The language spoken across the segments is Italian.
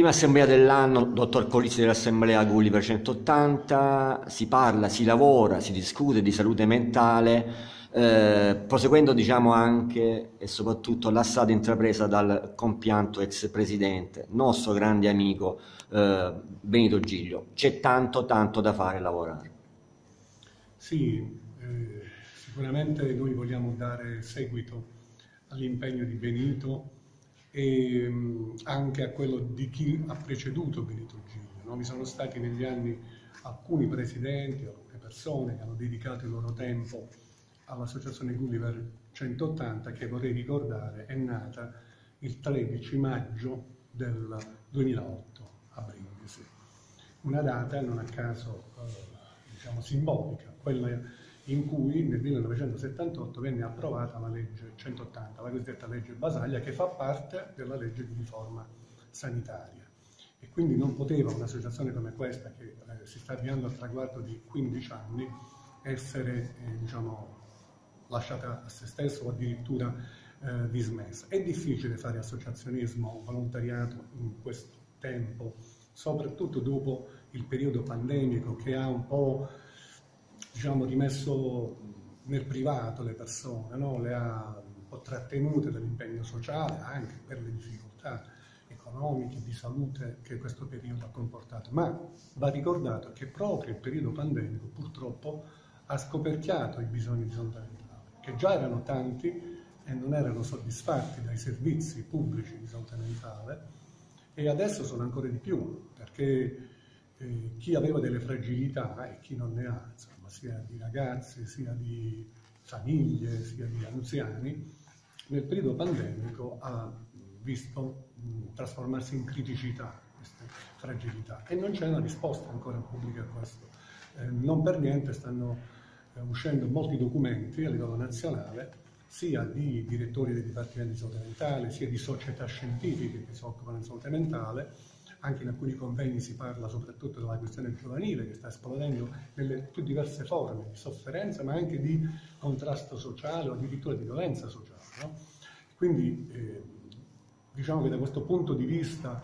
Prima assemblea dell'anno, dottor Colizzi dell'assemblea Gulliver 180, si parla, si lavora, si discute di salute mentale, proseguendo diciamo anche e soprattutto la strada intrapresa dal compianto ex presidente, nostro grande amico Benito Giglio. C'è tanto tanto da fare e lavorare. Sì, sicuramente noi vogliamo dare seguito all'impegno di Benito e anche a quello di chi ha preceduto Benito Giglio, no? Vi sono stati negli anni alcuni presidenti, alcune persone che hanno dedicato il loro tempo all'Associazione Gulliver 180, che vorrei ricordare è nata il 13 maggio del 2008 a Brindisi, una data non a caso diciamo simbolica, quella in cui nel 1978 venne approvata la legge 180, la cosiddetta legge Basaglia, che fa parte della legge di riforma sanitaria, e quindi non poteva un'associazione come questa, che si sta avviando al traguardo di 15 anni, essere diciamo lasciata a se stessa o addirittura dismessa. È difficile fare associazionismo o volontariato in questo tempo, soprattutto dopo il periodo pandemico che ha un po' diciamo rimesso nel privato le persone, no? Le ha un po' trattenute dall'impegno sociale, anche per le difficoltà economiche, di salute che questo periodo ha comportato. Ma va ricordato che proprio il periodo pandemico purtroppo ha scoperchiato i bisogni di salute mentale, che già erano tanti e non erano soddisfatti dai servizi pubblici di salute mentale, e adesso sono ancora di più, perché chi aveva delle fragilità e chi non ne ha, insomma, sia di ragazzi, sia di famiglie, sia di anziani, nel periodo pandemico ha visto trasformarsi in criticità queste fragilità, e non c'è una risposta ancora pubblica a questo. Non per niente stanno uscendo molti documenti a livello nazionale, sia di direttori dei dipartimenti di salute mentale, sia di società scientifiche che si occupano di salute mentale. Anche in alcuni convegni si parla soprattutto della questione giovanile, che sta esplodendo nelle più diverse forme di sofferenza, ma anche di contrasto sociale o addirittura di violenza sociale, no? Quindi diciamo che da questo punto di vista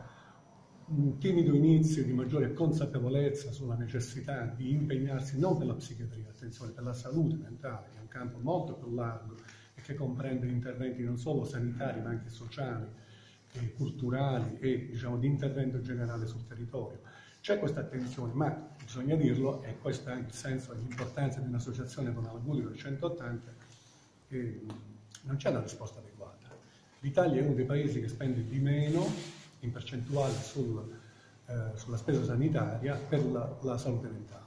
un timido inizio di maggiore consapevolezza sulla necessità di impegnarsi non per la psichiatria, attenzione, per la salute mentale, che è un campo molto più largo e che comprende interventi non solo sanitari ma anche sociali, e culturali e diciamo di intervento generale sul territorio. C'è questa attenzione, ma bisogna dirlo, e questo è anche il senso e l'importanza di un'associazione come la Gulliver 180, che non c'è una risposta adeguata. L'Italia è uno dei paesi che spende di meno in percentuale sulla spesa sanitaria per la salute mentale.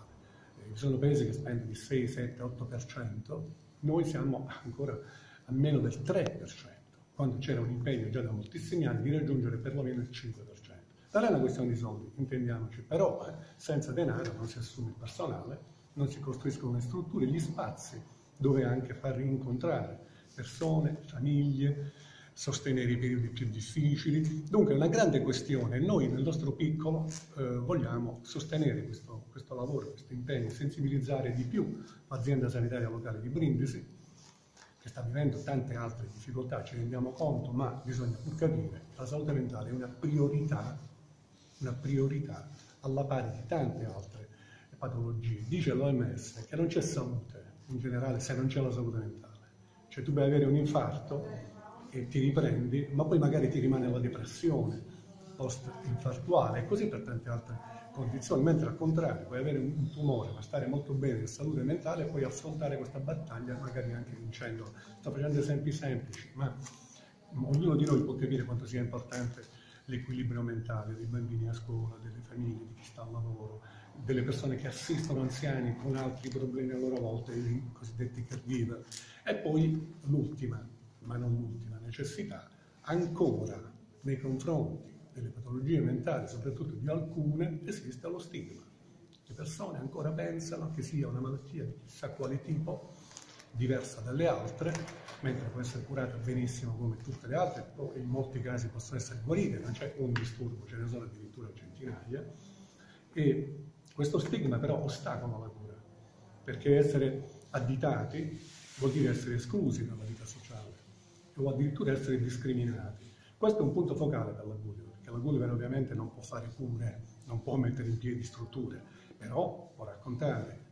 Ci sono paesi che spendono il 6, 7, 8%, noi siamo ancora a meno del 3%, quando c'era un impegno già da moltissimi anni di raggiungere perlomeno il 5%. Non è una questione di soldi, intendiamoci, però senza denaro non si assume il personale, non si costruiscono le strutture, gli spazi dove anche far rincontrare persone, famiglie, sostenere i periodi più difficili. Dunque è una grande questione. Noi nel nostro piccolo vogliamo sostenere questo lavoro, questo impegno, sensibilizzare di più l'azienda sanitaria locale di Brindisi, che sta vivendo tante altre difficoltà, ci rendiamo conto, ma bisogna pur capire che la salute mentale è una priorità alla pari di tante altre patologie. Dice l'OMS che non c'è salute in generale se non c'è la salute mentale. Cioè tu puoi avere un infarto e ti riprendi, ma poi magari ti rimane la depressione post-infartuale e così per tante altre condizioni, mentre al contrario puoi avere un tumore ma stare molto bene in salute mentale e puoi affrontare questa battaglia magari anche vincendola. Sto facendo esempi semplici, ma ognuno di noi può capire quanto sia importante l'equilibrio mentale dei bambini a scuola, delle famiglie, di chi sta al lavoro, delle persone che assistono anziani con altri problemi a loro volta, i cosiddetti caregiver. E poi l'ultima, ma non l'ultima necessità, ancora nei confronti delle patologie mentali, soprattutto di alcune, esiste lo stigma. Le persone ancora pensano che sia una malattia di chissà quale tipo, diversa dalle altre, mentre può essere curata benissimo come tutte le altre, in molti casi possono essere guarite, non c'è un disturbo, ce ne sono addirittura centinaia, e questo stigma però ostacola la cura, perché essere additati vuol dire essere esclusi dalla vita sociale o addirittura essere discriminati. Questo è un punto focale per la Gulliver, perché la Gulliver ovviamente non può fare cure, non può mettere in piedi strutture, però può raccontare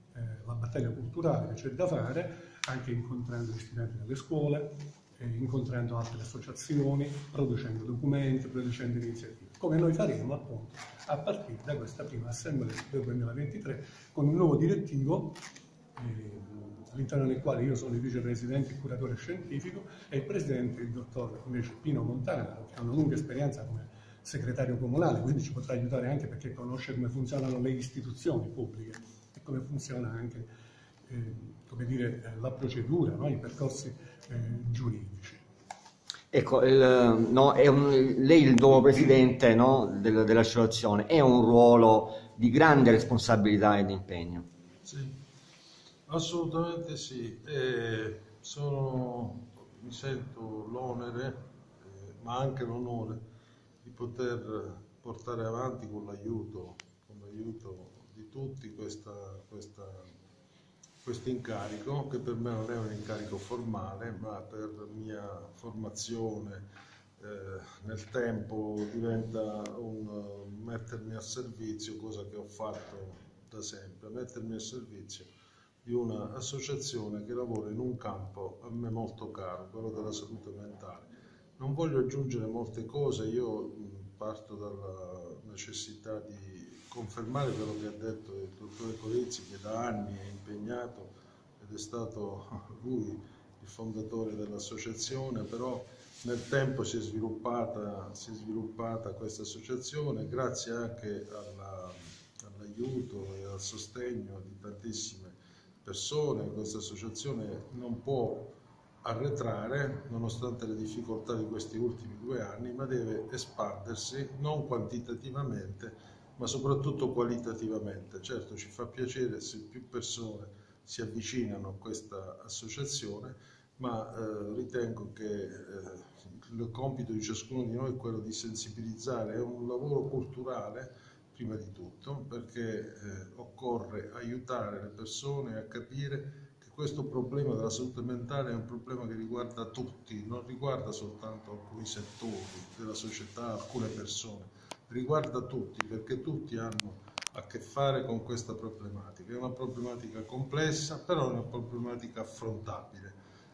la battaglia culturale che c'è da fare, anche incontrando gli studenti nelle scuole, incontrando altre associazioni, producendo documenti, producendo iniziative, come noi faremo appunto a partire da questa prima assemblea del 2023 con un nuovo direttivo all'interno del quale io sono il vicepresidente e curatore scientifico e il presidente il dottor invece Pino Montanaro, che ha una lunga esperienza come segretario comunale, quindi ci potrà aiutare anche perché conosce come funzionano le istituzioni pubbliche e come funziona anche come dire, la procedura, no? I percorsi giuridici. Ecco, lei il nuovo presidente, no, dell'associazione, è un ruolo di grande responsabilità ed impegno. Sì, assolutamente sì. Mi sento l'onere, ma anche l'onore, di poter portare avanti con l'aiuto di tutti questo incarico, che per me non è un incarico formale, ma per mia formazione nel tempo diventa un mettermi al servizio, cosa che ho fatto da sempre, mettermi al servizio di un'associazione che lavora in un campo a me molto caro, quello della salute mentale. Non voglio aggiungere molte cose, io parto dalla necessità di confermare quello che ha detto il dottore Colizzi, che da anni è impegnato ed è stato lui il fondatore dell'associazione, però nel tempo si è sviluppata questa associazione grazie anche all'aiuto e al sostegno di tantissime persone. Questa associazione non può arretrare nonostante le difficoltà di questi ultimi 2 anni, ma deve espandersi non quantitativamente ma soprattutto qualitativamente. Certo, ci fa piacere se più persone si avvicinano a questa associazione, ma ritengo che il compito di ciascuno di noi è quello di sensibilizzare. È un lavoro culturale, prima di tutto, perché occorre aiutare le persone a capire che questo problema della salute mentale è un problema che riguarda tutti, non riguarda soltanto alcuni settori della società, alcune persone. Riguarda tutti, perché tutti hanno a che fare con questa problematica. È una problematica complessa, però è una problematica affrontabile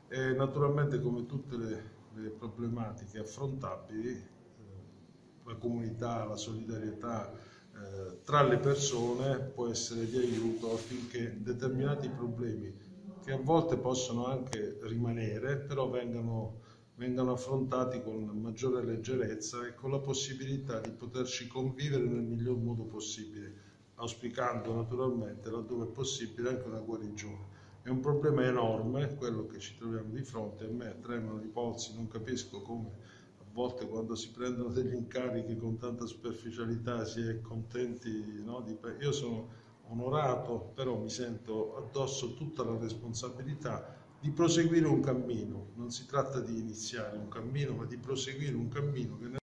e naturalmente, come tutte le problematiche affrontabili, la comunità, la solidarietà tra le persone può essere di aiuto affinché determinati problemi, che a volte possono anche rimanere, però vengano affrontati con maggiore leggerezza e con la possibilità di poterci convivere nel miglior modo possibile, auspicando naturalmente, laddove è possibile, anche una guarigione. È un problema enorme quello che ci troviamo di fronte. A me tremano i polsi, non capisco come a volte, quando si prendono degli incarichi con tanta superficialità, si è contenti, no? Io sono onorato, però mi sento addosso tutta la responsabilità di proseguire un cammino. Non si tratta di iniziare un cammino, ma di proseguire un cammino che